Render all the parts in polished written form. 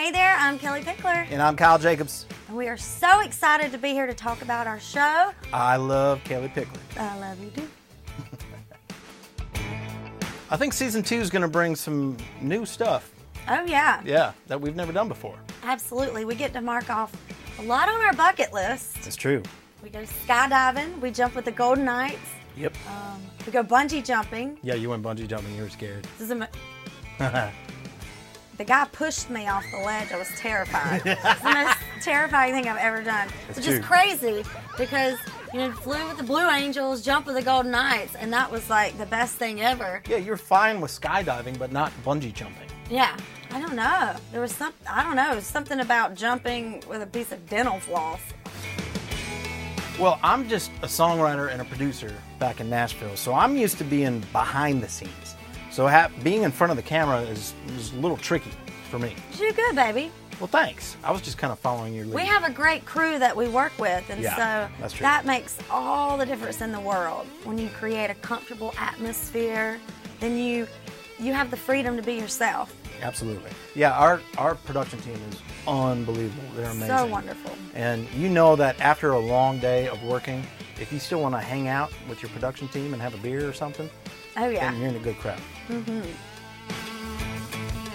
Hey there, I'm Kellie Pickler. And I'm Kyle Jacobs. And we are so excited to be here to talk about our show, I Love Kellie Pickler. I love you too. I think season 2 is going to bring some new stuff. Oh yeah. Yeah, that we've never done before. Absolutely. We get to mark off a lot on our bucket list. That's true. We go skydiving. We jump with the Golden Knights. Yep. We go bungee jumping. Yeah, you went bungee jumping. You were scared. This is the guy pushed me off the ledge. I was terrified. It's the most terrifying thing I've ever done. That's which true. Is crazy because, you know, flew with the Blue Angels, jumped with the Golden Knights, and that was like the best thing ever. Yeah, you're fine with skydiving, but not bungee jumping. Yeah. I don't know. There was some, I don't know, something about jumping with a piece of dental floss. Well, I'm just a songwriter and a producer back in Nashville, so I'm used to being behind the scenes. So being in front of the camera is a little tricky for me. You do good, baby. Well, thanks. I was just kind of following your lead. We have a great crew that we work with, and yeah, so that's true. That makes all the difference in the world. When you create a comfortable atmosphere, then you have the freedom to be yourself. Absolutely. Yeah, our production team is unbelievable. They're amazing. So wonderful. And you know that after a long day of working, if you still want to hang out with your production team and have a beer or something, oh yeah, then you're in a good crowd. Mm-hmm.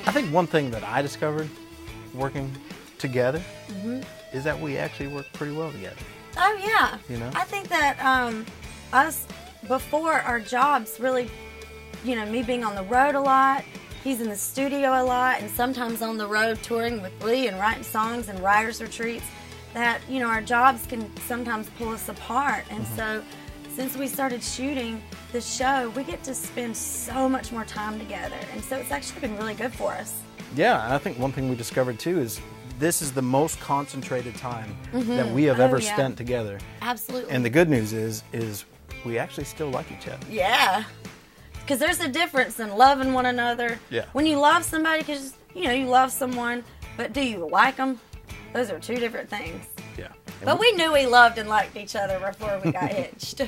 I think one thing that I discovered working together is that we actually work pretty well together. Oh yeah. You know? I think that us, before our jobs, really, you know, me being on the road a lot, he's in the studio a lot, and sometimes on the road touring with Lee and writing songs and writers' retreats, that, you know, our jobs can sometimes pull us apart. And so since we started shooting the show, we get to spend so much more time together. And so it's actually been really good for us. Yeah, and I think one thing we discovered too is this is the most concentrated time that we have ever spent together. Absolutely. And the good news is we actually still like each other. Yeah. Because there's a difference in loving one another. Yeah. When you love somebody, because, you know, you love someone, but do you like them? Those are two different things. Yeah. But we knew we loved and liked each other before we got hitched.